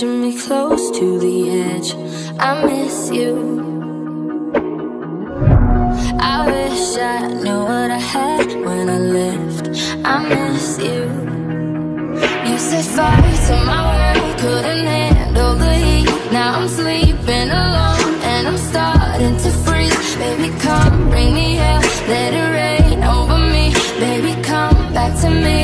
pushing me close to the edge. I miss you. I wish I knew what I had when I left. I miss you. You said sorry, so my world couldn't handle the heat. Now I'm sleeping alone and I'm starting to freeze. Baby, come bring me hell, let it rain over me. Baby, come back to me.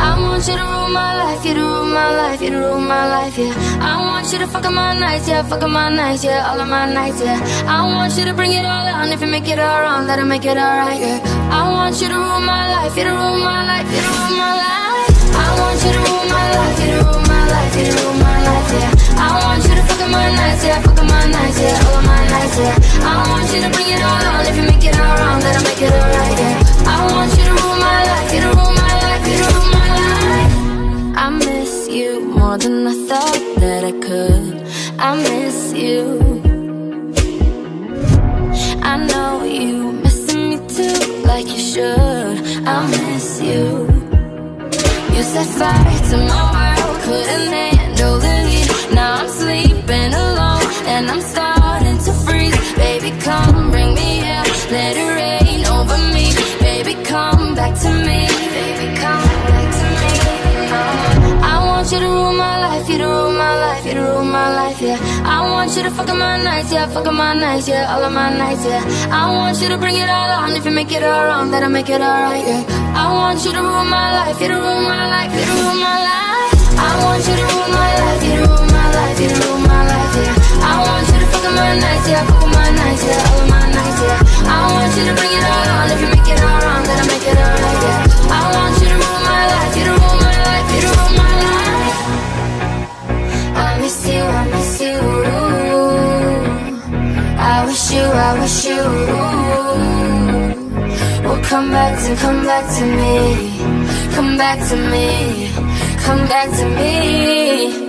I want you to rule my life, you to rule my life, you to rule my life, yeah. I want you to fuck up my nights, yeah, fuck up my nights, yeah, all of my nights, yeah. I want you to bring it all on, if you make it all wrong, let it make it all right, yeah. I want you to rule my life, you to rule my life, you to rule my life. I want you to rule my life, you to rule my life, you to rule my life, yeah. I want you to fuck up my nights, yeah, fuck up my nights, yeah, all of my nights, yeah. I want you to bring it all on, if you make it all wrong, let it make it all right, yeah. I want you to rule my life, you to rule my life, you to rule my life. I miss you more than I thought that I could. I miss you. I know you missing me too, like you should. I miss you. You set fire to my world, couldn't handle the heat. Now I'm sleeping alone and I'm starting to freeze. Baby, come bring me out, let it rain over me. Baby, come back to me. Baby, come back to me. I want you to rule my life, you to rule my life, you to rule my life, yeah. I want you to fuck up my nights, yeah, fuck up my nights, yeah, all of my nights, yeah. I want you to bring it all on, if you make it all wrong, then I make it all right, yeah. I want you to rule my life, you to rule my life, you to rule my life. I want you to rule my life, you to rule my life, you to rule my life, yeah. I want you to fuck up my nights, yeah, fuck up my nights, yeah, all of my nights, yeah. I want you to bring it all on, if you make it all wrong, then I make it all right, yeah. I want you to rule my life, you to rule my life, you to rule my life. I miss you, I wish you, I wish you will come back to me, come back to me, come back to me.